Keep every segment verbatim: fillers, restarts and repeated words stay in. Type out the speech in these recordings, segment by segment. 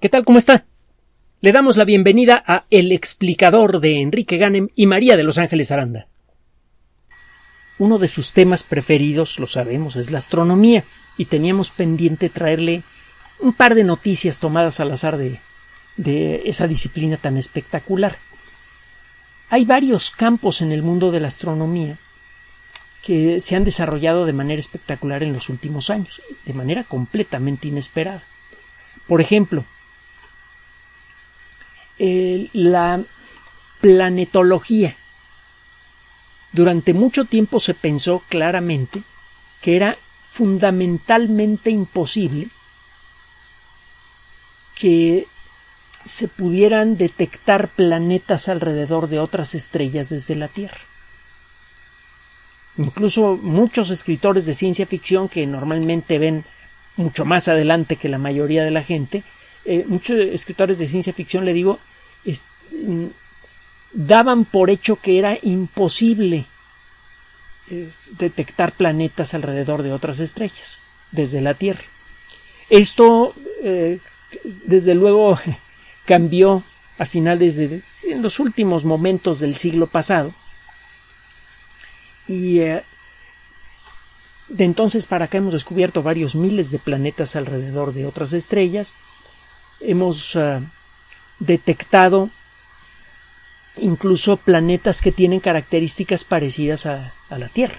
¿Qué tal? ¿Cómo está? Le damos la bienvenida a El Explicador de Enrique Ganem y María de Los Ángeles Aranda. Uno de sus temas preferidos, lo sabemos, es la astronomía, y teníamos pendiente traerle un par de noticias tomadas al azar de, de esa disciplina tan espectacular. Hay varios campos en el mundo de la astronomía que se han desarrollado de manera espectacular en los últimos años, de manera completamente inesperada. Por ejemplo, Eh, la planetología. Durante mucho tiempo se pensó claramente que era fundamentalmente imposible que se pudieran detectar planetas alrededor de otras estrellas desde la Tierra. Incluso muchos escritores de ciencia ficción que normalmente ven mucho más adelante que la mayoría de la gente, Eh, muchos escritores de ciencia ficción, le digo, es, daban por hecho que era imposible eh, detectar planetas alrededor de otras estrellas desde la Tierra. Esto, eh, desde luego, cambió a finales de en los últimos momentos del siglo pasado. Y eh, de entonces para acá hemos descubierto varios miles de planetas alrededor de otras estrellas. Hemos uh, detectado incluso planetas que tienen características parecidas a, a la Tierra.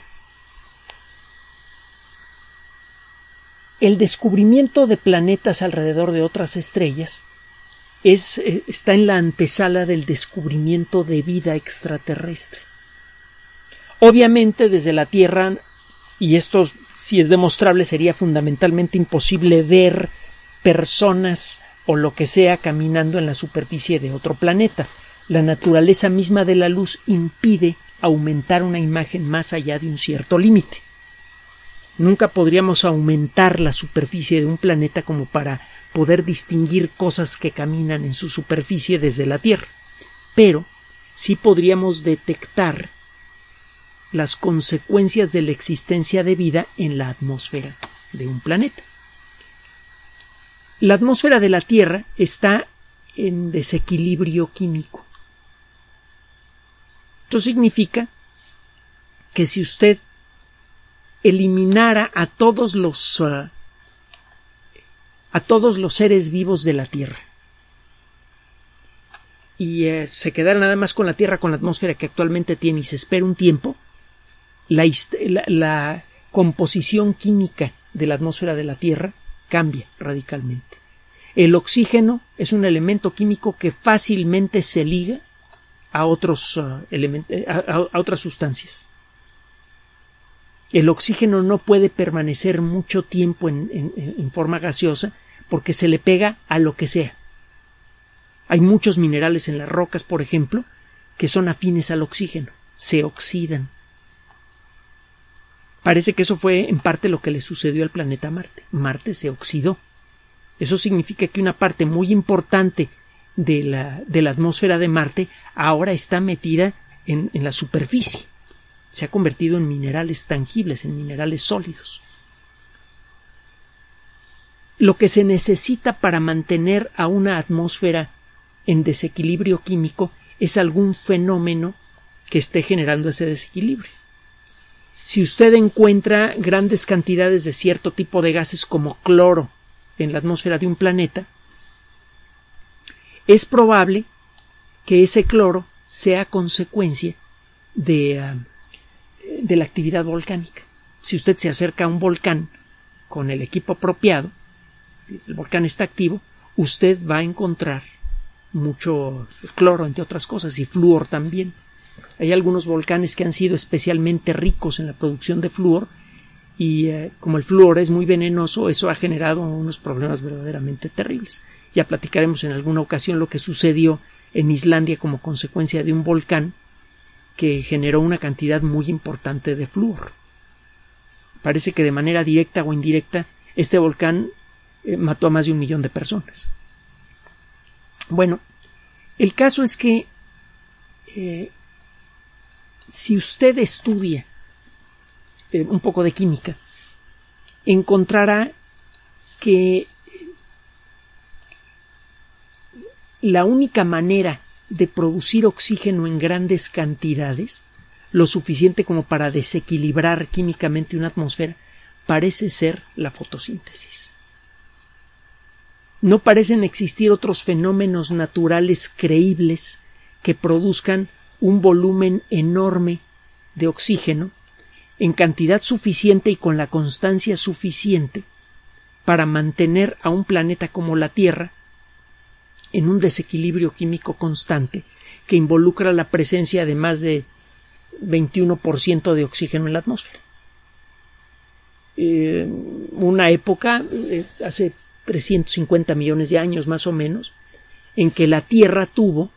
El descubrimiento de planetas alrededor de otras estrellas es, está en la antesala del descubrimiento de vida extraterrestre. Obviamente desde la Tierra, y esto si es demostrable, sería fundamentalmente imposible ver personas o lo que sea caminando en la superficie de otro planeta. La naturaleza misma de la luz impide aumentar una imagen más allá de un cierto límite. Nunca podríamos aumentar la superficie de un planeta como para poder distinguir cosas que caminan en su superficie desde la Tierra, pero sí podríamos detectar las consecuencias de la existencia de vida en la atmósfera de un planeta. La atmósfera de la Tierra está en desequilibrio químico. Esto significa que si usted eliminara a todos los uh, a todos los seres vivos de la Tierra y uh, se quedara nada más con la Tierra, con la atmósfera que actualmente tiene, y se espera un tiempo, la, la, la composición química de la atmósfera de la Tierra cambia radicalmente. El oxígeno es un elemento químico que fácilmente se liga a, otros, uh, a, a otras sustancias. El oxígeno no puede permanecer mucho tiempo en, en, en forma gaseosa porque se le pega a lo que sea. Hay muchos minerales en las rocas, por ejemplo, que son afines al oxígeno, se oxidan. Parece que eso fue en parte lo que le sucedió al planeta Marte. Marte se oxidó. Eso significa que una parte muy importante de la, de la atmósfera de Marte ahora está metida en, en la superficie. Se ha convertido en minerales tangibles, en minerales sólidos. Lo que se necesita para mantener a una atmósfera en desequilibrio químico es algún fenómeno que esté generando ese desequilibrio. Si usted encuentra grandes cantidades de cierto tipo de gases como cloro en la atmósfera de un planeta, es probable que ese cloro sea consecuencia de, de la actividad volcánica. Si usted se acerca a un volcán con el equipo apropiado, el volcán está activo, usted va a encontrar mucho cloro, entre otras cosas, y flúor también. Hay algunos volcanes que han sido especialmente ricos en la producción de flúor y eh, como el flúor es muy venenoso, eso ha generado unos problemas verdaderamente terribles. Ya platicaremos en alguna ocasión lo que sucedió en Islandia como consecuencia de un volcán que generó una cantidad muy importante de flúor. Parece que de manera directa o indirecta este volcán eh, mató a más de un millón de personas. Bueno, el caso es que eh, si usted estudia eh, un poco de química, encontrará que la única manera de producir oxígeno en grandes cantidades, lo suficiente como para desequilibrar químicamente una atmósfera, parece ser la fotosíntesis. No parecen existir otros fenómenos naturales creíbles que produzcan un volumen enorme de oxígeno en cantidad suficiente y con la constancia suficiente para mantener a un planeta como la Tierra en un desequilibrio químico constante que involucra la presencia de más de veintiuno por ciento de oxígeno en la atmósfera. Eh, una época, eh, hace trescientos cincuenta millones de años más o menos, en que la Tierra tuvo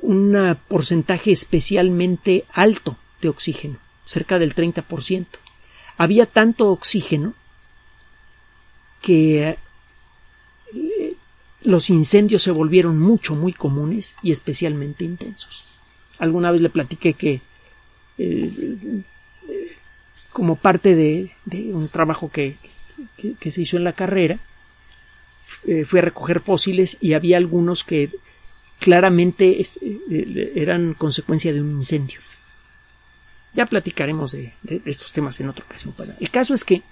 un porcentaje especialmente alto de oxígeno, cerca del treinta por ciento. Había tanto oxígeno que los incendios se volvieron mucho, muy comunes y especialmente intensos. Alguna vez le platiqué que eh, eh, como parte de, de un trabajo que, que, que se hizo en la carrera, eh, fui a recoger fósiles y había algunos que claramente es, eh, eran consecuencia de un incendio. Ya platicaremos de, de estos temas en otra ocasión. El caso es que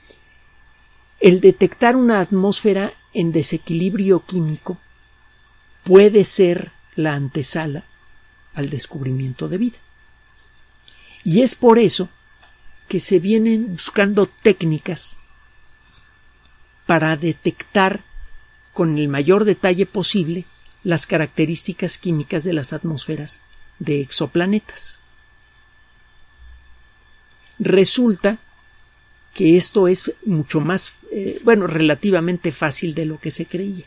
el detectar una atmósfera en desequilibrio químico puede ser la antesala al descubrimiento de vida. Y es por eso que se vienen buscando técnicas para detectar con el mayor detalle posible las características químicas de las atmósferas de exoplanetas. Resulta que esto es mucho más, eh, bueno, relativamente fácil de lo que se creía.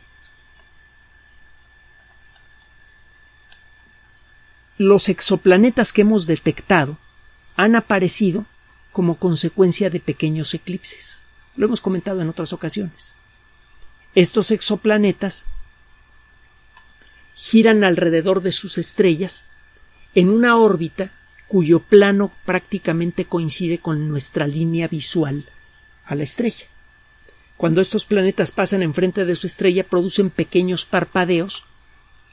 Los exoplanetas que hemos detectado han aparecido como consecuencia de pequeños eclipses. Lo hemos comentado en otras ocasiones. Estos exoplanetas giran alrededor de sus estrellas en una órbita cuyo plano prácticamente coincide con nuestra línea visual a la estrella. Cuando estos planetas pasan enfrente de su estrella, producen pequeños parpadeos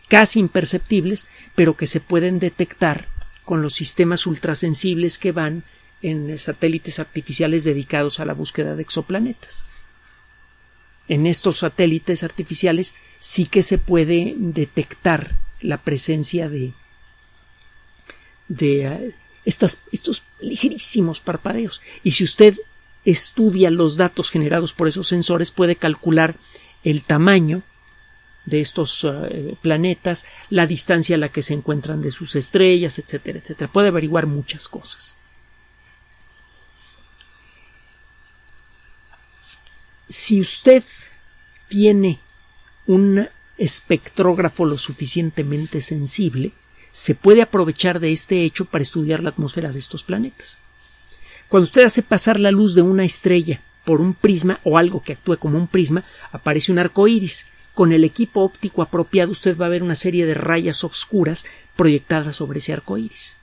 casi imperceptibles, pero que se pueden detectar con los sistemas ultrasensibles que van en satélites artificiales dedicados a la búsqueda de exoplanetas. En estos satélites artificiales sí que se puede detectar la presencia de de uh, estas, estos ligerísimos parpadeos. Y si usted estudia los datos generados por esos sensores, puede calcular el tamaño de estos uh, planetas, la distancia a la que se encuentran de sus estrellas, etcétera, etcétera. Puede averiguar muchas cosas. Si usted tiene un espectrógrafo lo suficientemente sensible, se puede aprovechar de este hecho para estudiar la atmósfera de estos planetas. Cuando usted hace pasar la luz de una estrella por un prisma o algo que actúe como un prisma, aparece un arco iris. Con el equipo óptico apropiado, usted va a ver una serie de rayas oscuras proyectadas sobre ese arco iris.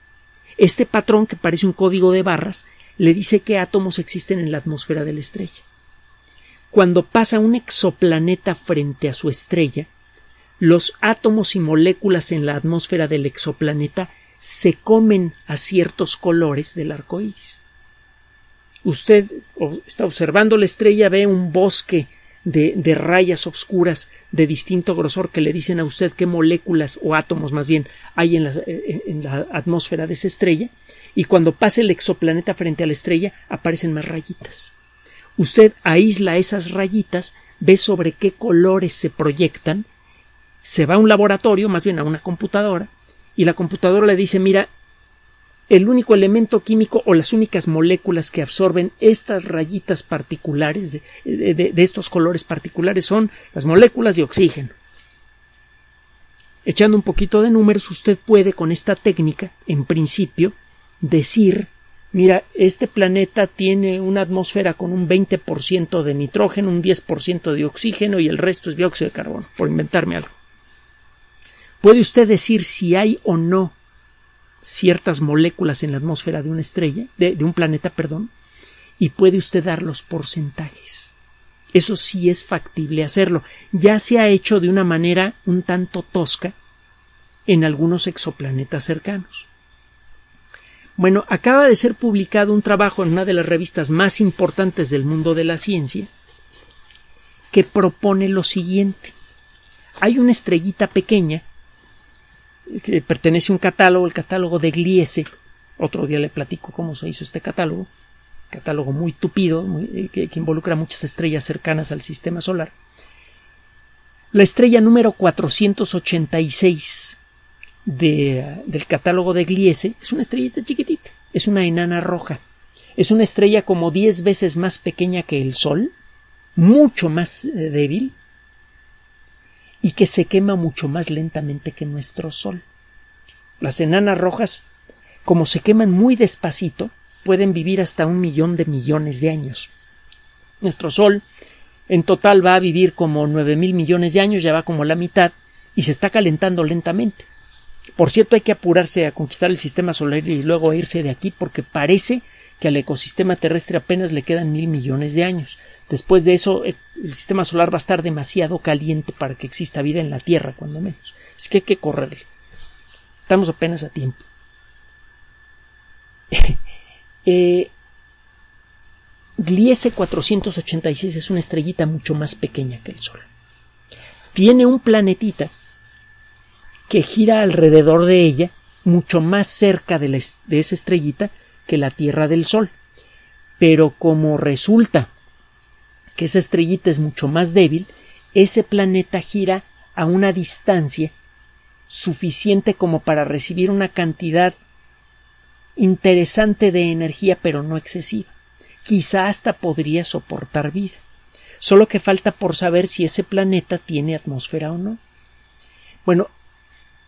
Este patrón, que parece un código de barras, le dice qué átomos existen en la atmósfera de la estrella. Cuando pasa un exoplaneta frente a su estrella, los átomos y moléculas en la atmósfera del exoplaneta se comen a ciertos colores del arco iris. Usted está observando la estrella, ve un bosque de, de rayas oscuras de distinto grosor que le dicen a usted qué moléculas o átomos más bien hay en la, en la atmósfera de esa estrella, y cuando pasa el exoplaneta frente a la estrella aparecen más rayitas. Usted aísla esas rayitas, ve sobre qué colores se proyectan. Se va a un laboratorio, más bien a una computadora, y la computadora le dice, mira, el único elemento químico o las únicas moléculas que absorben estas rayitas particulares de, de, de estos colores particulares son las moléculas de oxígeno. Echando un poquito de números, usted puede con esta técnica, en principio, decir, mira, este planeta tiene una atmósfera con un veinte por ciento de nitrógeno, un diez por ciento de oxígeno y el resto es dióxido de carbono, por inventarme algo. ¿Puede usted decir si hay o no ciertas moléculas en la atmósfera de una estrella, de, de un planeta, perdón? Y puede usted dar los porcentajes. Eso sí es factible hacerlo. Ya se ha hecho de una manera un tanto tosca en algunos exoplanetas cercanos. Bueno, acaba de ser publicado un trabajo en una de las revistas más importantes del mundo de la ciencia que propone lo siguiente. Hay una estrellita pequeña que pertenece a un catálogo, el catálogo de Gliese. Otro día le platico cómo se hizo este catálogo. Catálogo muy tupido, muy, que, que involucra muchas estrellas cercanas al sistema solar. La estrella número cuatrocientos ochenta y seis de, del catálogo de Gliese es una estrellita chiquitita, es una enana roja. Es una estrella como diez veces más pequeña que el Sol, mucho más eh, débil, y que se quema mucho más lentamente que nuestro Sol. Las enanas rojas, como se queman muy despacito, pueden vivir hasta un millón de millones de años. Nuestro Sol en total va a vivir como nueve mil millones de años, ya va como la mitad, y se está calentando lentamente. Por cierto, hay que apurarse a conquistar el sistema solar y luego a irse de aquí, porque parece que al ecosistema terrestre apenas le quedan mil millones de años. Después de eso, el sistema solar va a estar demasiado caliente para que exista vida en la Tierra, cuando menos. Así que hay que correrle. Estamos apenas a tiempo. Eh, Gliese cuatrocientos ochenta y seis es una estrellita mucho más pequeña que el Sol. Tiene un planetita que gira alrededor de ella, mucho más cerca de, la, de esa estrellita que la Tierra del Sol. Pero como resulta que esa estrellita es mucho más débil, ese planeta gira a una distancia suficiente como para recibir una cantidad interesante de energía, pero no excesiva. Quizá hasta podría soportar vida. Solo que falta por saber si ese planeta tiene atmósfera o no. Bueno,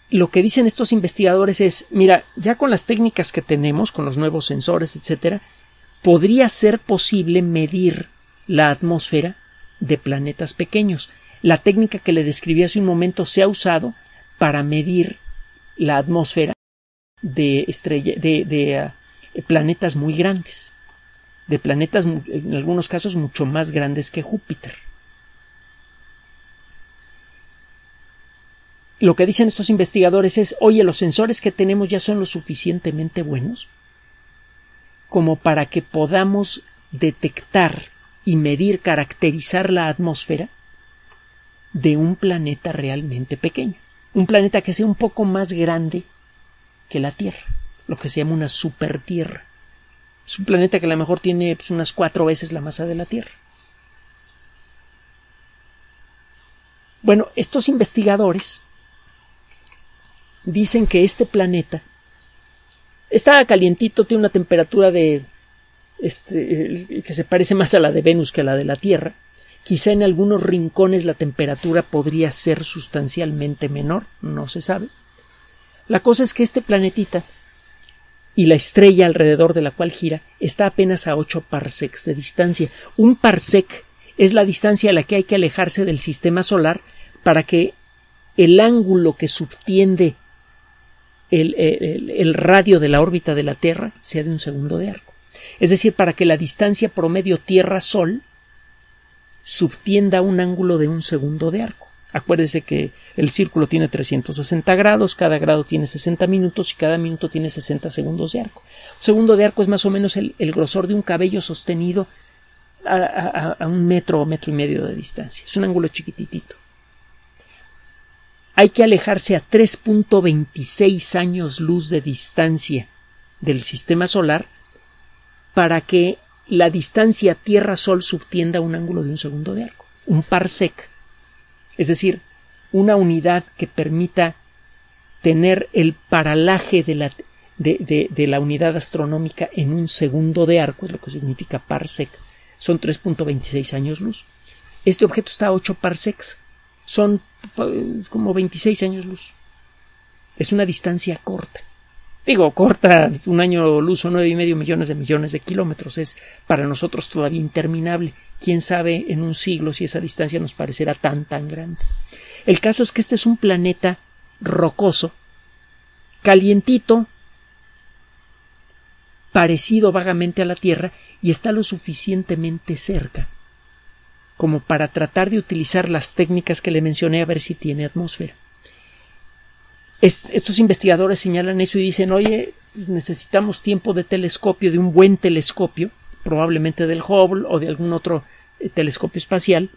lo que dicen estos investigadores es, mira, ya con las técnicas que tenemos, con los nuevos sensores, etcétera, podría ser posible medir la atmósfera de planetas pequeños. La técnica que le describí hace un momento se ha usado para medir la atmósfera de estrella, de, de uh, planetas muy grandes, de planetas en algunos casos mucho más grandes que Júpiter. Lo que dicen estos investigadores es, oye, los sensores que tenemos ya son lo suficientemente buenos como para que podamos detectar y medir, caracterizar la atmósfera de un planeta realmente pequeño, un planeta que sea un poco más grande que la Tierra, lo que se llama una supertierra. Es un planeta que a lo mejor tiene pues, unas cuatro veces la masa de la Tierra. Bueno, estos investigadores dicen que este planeta está calientito, tiene una temperatura de este, que se parece más a la de Venus que a la de la Tierra. Quizá en algunos rincones la temperatura podría ser sustancialmente menor, no se sabe. La cosa es que este planetita y la estrella alrededor de la cual gira está apenas a ocho parsecs de distancia. Un parsec es la distancia a la que hay que alejarse del sistema solar para que el ángulo que subtiende el, el, el radio de la órbita de la Tierra sea de un segundo de arco. Es decir, para que la distancia promedio Tierra-Sol subtienda un ángulo de un segundo de arco. Acuérdese que el círculo tiene trescientos sesenta grados, cada grado tiene sesenta minutos y cada minuto tiene sesenta segundos de arco. Un segundo de arco es más o menos el, el grosor de un cabello sostenido a, a, a un metro o metro y medio de distancia. Es un ángulo chiquititito. Hay que alejarse a tres punto veintiséis años luz de distancia del sistema solar para que la distancia Tierra-Sol subtienda un ángulo de un segundo de arco, un parsec. Es decir, una unidad que permita tener el paralaje de la, de, de, de la unidad astronómica en un segundo de arco, es lo que significa parsec. Son tres punto veintiséis años luz. Este objeto está a ocho parsecs. Son como veintiséis años luz. Es una distancia corta. Digo, corta, un año luz o nueve y medio millones de millones de kilómetros. Es para nosotros todavía interminable. Quién sabe en un siglo si esa distancia nos parecerá tan, tan grande. El caso es que este es un planeta rocoso, calientito, parecido vagamente a la Tierra, y está lo suficientemente cerca como para tratar de utilizar las técnicas que le mencioné a ver si tiene atmósfera. Es, estos investigadores señalan eso y dicen, oye, necesitamos tiempo de telescopio, de un buen telescopio, probablemente del Hubble o de algún otro eh, telescopio espacial,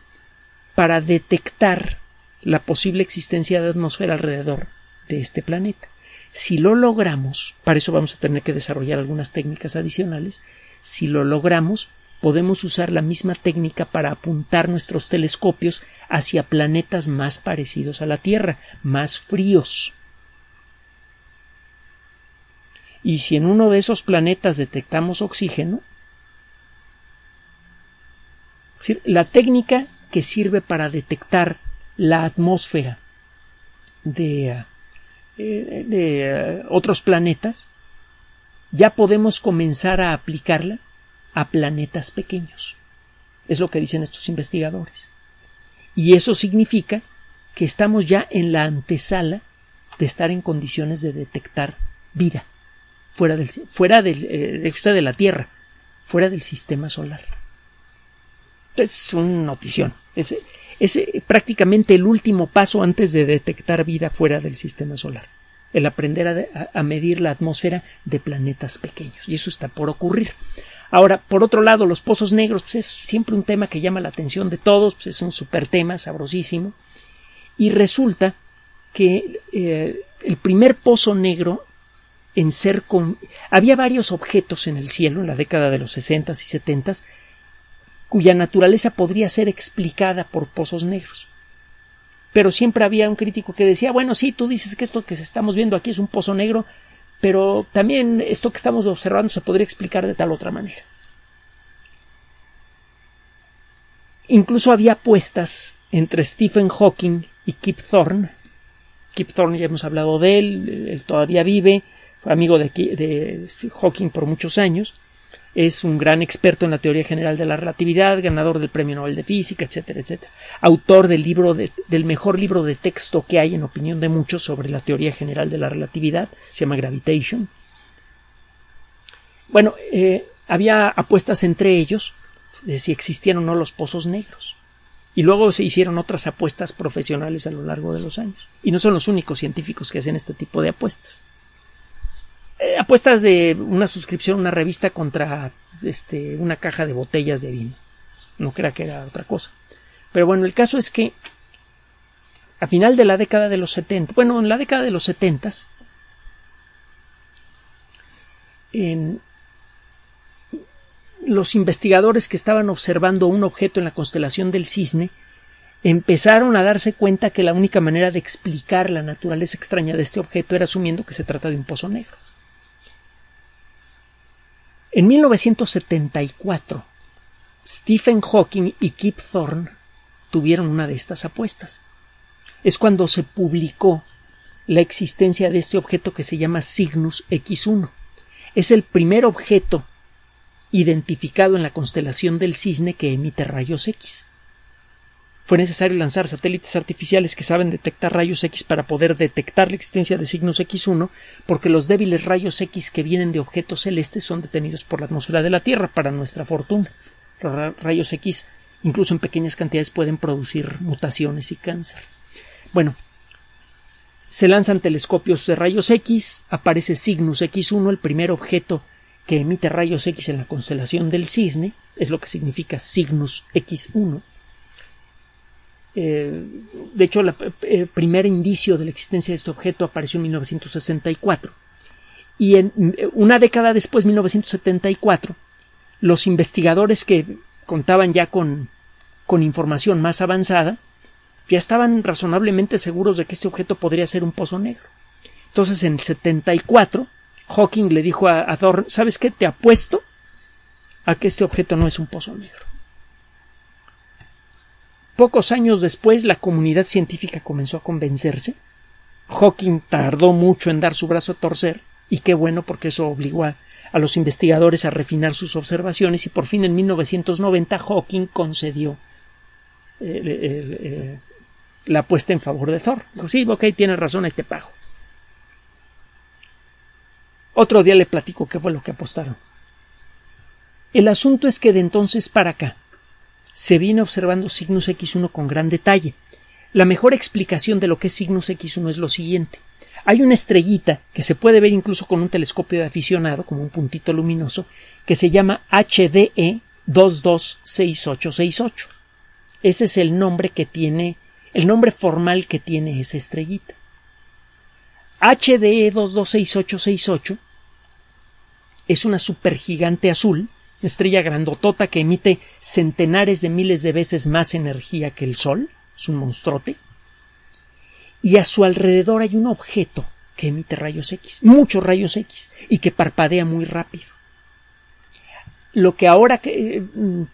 para detectar la posible existencia de atmósfera alrededor de este planeta. Si lo logramos, para eso vamos a tener que desarrollar algunas técnicas adicionales, si lo logramos, podemos usar la misma técnica para apuntar nuestros telescopios hacia planetas más parecidos a la Tierra, más fríos. Y si en uno de esos planetas detectamos oxígeno, la técnica que sirve para detectar la atmósfera de, de, de otros planetas, ya podemos comenzar a aplicarla a planetas pequeños. Es lo que dicen estos investigadores. Y eso significa que estamos ya en la antesala de estar en condiciones de detectar vida fuera del, fuera del, eh, usted de la Tierra, fuera del sistema solar. Es una notición. Es, es prácticamente el último paso antes de detectar vida fuera del sistema solar. El aprender a, a medir la atmósfera de planetas pequeños. Y eso está por ocurrir. Ahora, por otro lado, los pozos negros, pues es siempre un tema que llama la atención de todos, pues es un súper tema, sabrosísimo. Y resulta que eh, el primer pozo negro en ser... Con... Había varios objetos en el cielo en la década de los sesentas y setentas cuya naturaleza podría ser explicada por pozos negros. Pero siempre había un crítico que decía, bueno, sí, tú dices que esto que estamos viendo aquí es un pozo negro, pero también esto que estamos observando se podría explicar de tal otra manera. Incluso había apuestas entre Stephen Hawking y Kip Thorne. Kip Thorne, ya hemos hablado de él, él todavía vive, fue amigo de, de Hawking por muchos años, es un gran experto en la teoría general de la relatividad, ganador del premio Nobel de Física, etcétera, etcétera. Autor del, libro de, del mejor libro de texto que hay, en opinión de muchos, sobre la teoría general de la relatividad, se llama Gravitation. Bueno, eh, había apuestas entre ellos de si existían o no los pozos negros. Y luego se hicieron otras apuestas profesionales a lo largo de los años. Y no son los únicos científicos que hacen este tipo de apuestas. Eh, apuestas de una suscripción a una revista contra este, una caja de botellas de vino. No crea que era otra cosa. Pero bueno, el caso es que a final de la década de los setenta, bueno, en la década de los setenta, los investigadores que estaban observando un objeto en la constelación del Cisne empezaron a darse cuenta que la única manera de explicar la naturaleza extraña de este objeto era asumiendo que se trata de un pozo negro. En mil novecientos setenta y cuatro, Stephen Hawking y Kip Thorne tuvieron una de estas apuestas. Es cuando se publicó la existencia de este objeto que se llama Cygnus equis uno. Es el primer objeto identificado en la constelación del Cisne que emite rayos X. Fue necesario lanzar satélites artificiales que saben detectar rayos X para poder detectar la existencia de Cygnus equis uno, porque los débiles rayos X que vienen de objetos celestes son detenidos por la atmósfera de la Tierra, para nuestra fortuna. Los rayos X, incluso en pequeñas cantidades, pueden producir mutaciones y cáncer. Bueno, se lanzan telescopios de rayos X, aparece Cygnus equis uno, el primer objeto que emite rayos X en la constelación del Cisne, es lo que significa Cygnus equis uno. Eh, de hecho, la, el primer indicio de la existencia de este objeto apareció en mil novecientos sesenta y cuatro. Y en, una década después, mil novecientos setenta y cuatro, los investigadores que contaban ya con, con información más avanzada, ya estaban razonablemente seguros de que este objeto podría ser un pozo negro. Entonces, en el setenta y cuatro, Hawking le dijo a, a Thorne, ¿sabes qué? Te apuesto a que este objeto no es un pozo negro. Pocos años después, la comunidad científica comenzó a convencerse. Hawking tardó mucho en dar su brazo a torcer, y qué bueno, porque eso obligó a, a los investigadores a refinar sus observaciones, y por fin en mil novecientos noventa Hawking concedió eh, eh, eh, la apuesta en favor de Thor. Dijo, sí, ok, tienes razón, ahí te pago. Otro día le platico qué fue lo que apostaron. El asunto es que de entonces para acá, se viene observando Cygnus equis uno con gran detalle. La mejor explicación de lo que es Cygnus equis uno es lo siguiente. Hay una estrellita que se puede ver incluso con un telescopio de aficionado, como un puntito luminoso, que se llama H D E veintidós sesenta y ocho sesenta y ocho. Ese es el nombre que tiene, el nombre formal que tiene esa estrellita. H D E veintidós sesenta y ocho sesenta y ocho es una supergigante azul, estrella grandotota que emite centenares de miles de veces más energía que el Sol, es un monstruote, y a su alrededor hay un objeto que emite rayos X, muchos rayos X, y que parpadea muy rápido. Lo que ahora que, eh,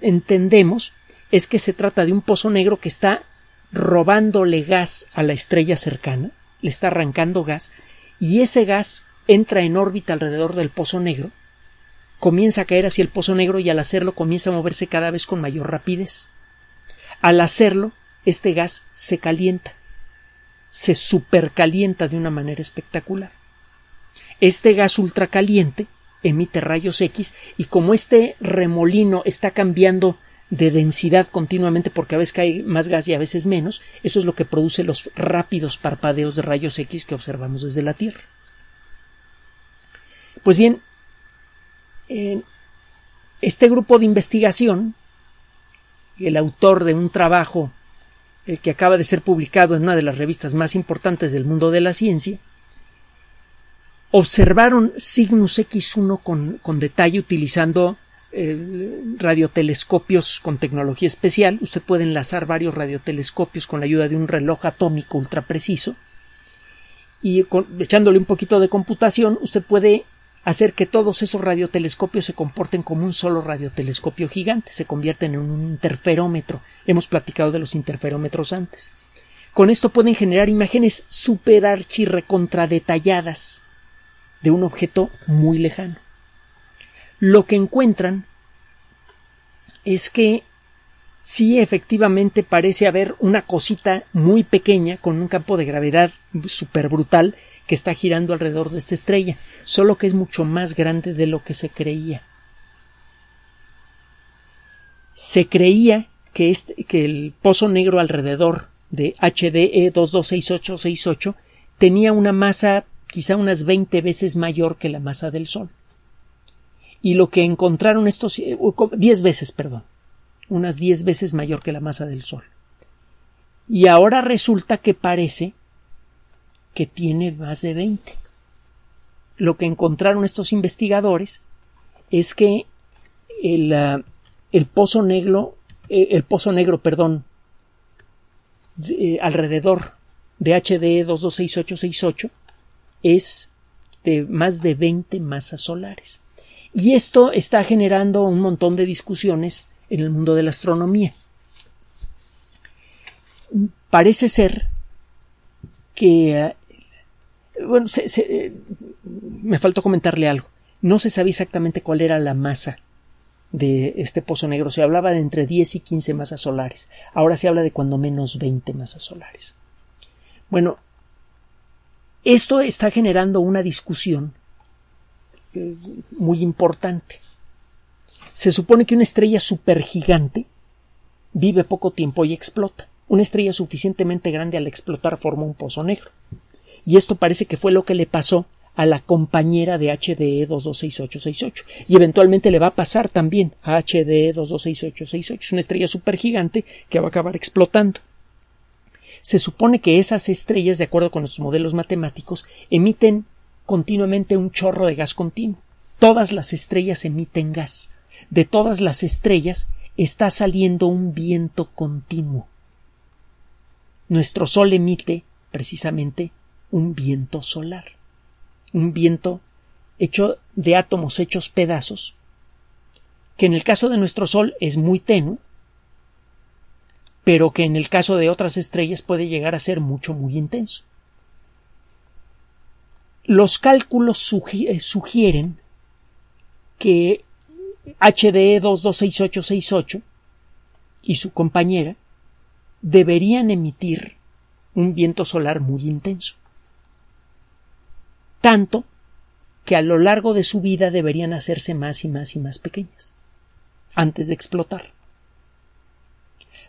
entendemos es que se trata de un pozo negro que está robándole gas a la estrella cercana, le está arrancando gas, y ese gas entra en órbita alrededor del pozo negro, comienza a caer hacia el pozo negro y al hacerlo comienza a moverse cada vez con mayor rapidez. Al hacerlo, este gas se calienta, se supercalienta de una manera espectacular. Este gas ultracaliente emite rayos X y como este remolino está cambiando de densidad continuamente porque a veces cae más gas y a veces menos, eso es lo que produce los rápidos parpadeos de rayos X que observamos desde la Tierra. Pues bien, eh, este grupo de investigación, el autor de un trabajo eh, que acaba de ser publicado en una de las revistas más importantes del mundo de la ciencia, observaron Cygnus equis uno con, con detalle utilizando Eh, radiotelescopios con tecnología especial. Usted puede enlazar varios radiotelescopios con la ayuda de un reloj atómico ultra preciso y con, echándole un poquito de computación, usted puede hacer que todos esos radiotelescopios se comporten como un solo radiotelescopio gigante, se convierten en un interferómetro. Hemos platicado de los interferómetros antes. Con esto pueden generar imágenes super archirrecontradetalladas de un objeto muy lejano. Lo que encuentran es que sí, efectivamente parece haber una cosita muy pequeña con un campo de gravedad súper brutal que está girando alrededor de esta estrella, solo que es mucho más grande de lo que se creía. Se creía que, este, que el pozo negro alrededor de H D E veintidós sesenta y ocho sesenta y ocho tenía una masa quizá unas veinte veces mayor que la masa del Sol. Y lo que encontraron estos diez veces, perdón, unas diez veces mayor que la masa del Sol. Y ahora resulta que parece que tiene más de veinte. Lo que encontraron estos investigadores es que el, el pozo negro, el pozo negro, perdón, de, alrededor de H D E veintidós sesenta y ocho sesenta y ocho es de más de veinte masas solares. Y esto está generando un montón de discusiones en el mundo de la astronomía. Parece ser que... Bueno, se, se, me faltó comentarle algo. No se sabía exactamente cuál era la masa de este pozo negro. Se hablaba de entre diez y quince masas solares. Ahora se habla de cuando menos veinte masas solares. Bueno, esto está generando una discusión muy importante. Se supone que una estrella supergigante vive poco tiempo y explota. Una estrella suficientemente grande al explotar forma un pozo negro. Y esto parece que fue lo que le pasó a la compañera de H D E veintidós sesenta y ocho sesenta y ocho. Y eventualmente le va a pasar también a H D E veintidós sesenta y ocho sesenta y ocho. Es una estrella supergigante que va a acabar explotando. Se supone que esas estrellas, de acuerdo con los modelos matemáticos, emiten continuamente un chorro de gas continuo. Todas las estrellas emiten gas. De todas las estrellas está saliendo un viento continuo. Nuestro Sol emite precisamente un viento solar. Un viento hecho de átomos hechos pedazos, que en el caso de nuestro Sol es muy tenue, pero que en el caso de otras estrellas puede llegar a ser mucho, muy intenso. Los cálculos sugieren que H D E veintidós sesenta y ocho sesenta y ocho y su compañera deberían emitir un viento solar muy intenso. Tanto que a lo largo de su vida deberían hacerse más y más y más pequeñas antes de explotar.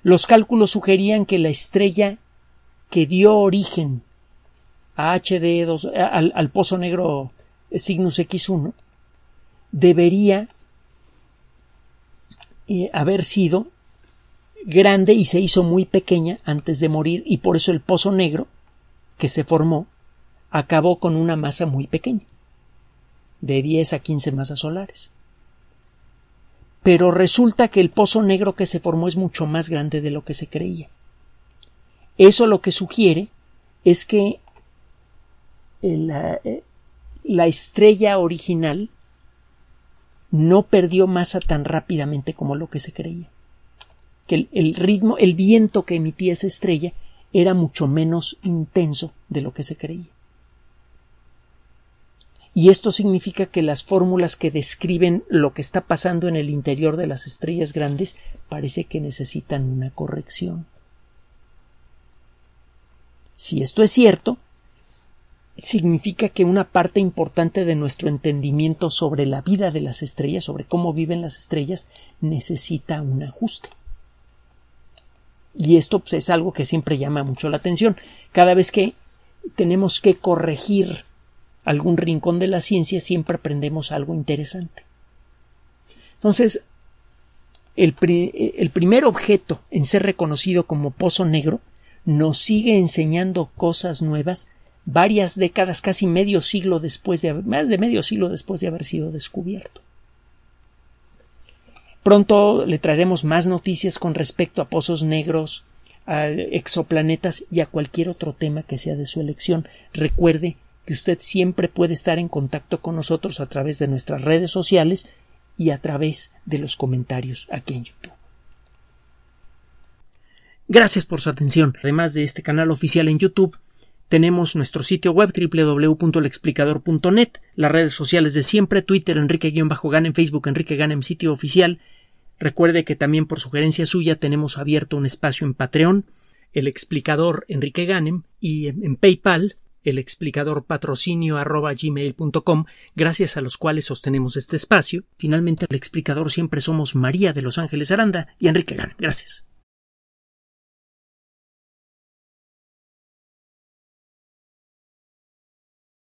Los cálculos sugerían que la estrella que dio origen a H D E dos, al, al pozo negro Cygnus equis uno debería eh, haber sido grande y se hizo muy pequeña antes de morir, y por eso el pozo negro que se formó acabó con una masa muy pequeña, de diez a quince masas solares. Pero resulta que el pozo negro que se formó es mucho más grande de lo que se creía. Eso lo que sugiere es que la, la estrella original no perdió masa tan rápidamente como lo que se creía. Que el, el ritmo, el viento que emitía esa estrella era mucho menos intenso de lo que se creía. Y esto significa que las fórmulas que describen lo que está pasando en el interior de las estrellas grandes parece que necesitan una corrección. Si esto es cierto, significa que una parte importante de nuestro entendimiento sobre la vida de las estrellas, sobre cómo viven las estrellas, necesita un ajuste. Y esto pues, es algo que siempre llama mucho la atención. Cada vez que tenemos que corregir algún rincón de la ciencia, siempre aprendemos algo interesante. Entonces, el, pri- el primer objeto en ser reconocido como pozo negro nos sigue enseñando cosas nuevas varias décadas, casi medio siglo después de haber, más de medio siglo después de haber sido descubierto. Pronto le traeremos más noticias con respecto a pozos negros, a exoplanetas y a cualquier otro tema que sea de su elección. Recuerde que usted siempre puede estar en contacto con nosotros a través de nuestras redes sociales y a través de los comentarios aquí en YouTube. Gracias por su atención. Además de este canal oficial en YouTube, tenemos nuestro sitio web doble u doble u doble u punto el explicador punto net, las redes sociales de siempre, Twitter, Enrique Ganem, Facebook, Enrique Ganem, sitio oficial. Recuerde que también por sugerencia suya tenemos abierto un espacio en Patreon, El Explicador Enrique Ganem, y en PayPal, El Explicador patrocinio arroba gmail punto com, gracias a los cuales sostenemos este espacio. Finalmente, El Explicador siempre somos María de Los Ángeles Aranda y Enrique Ganem. Gracias.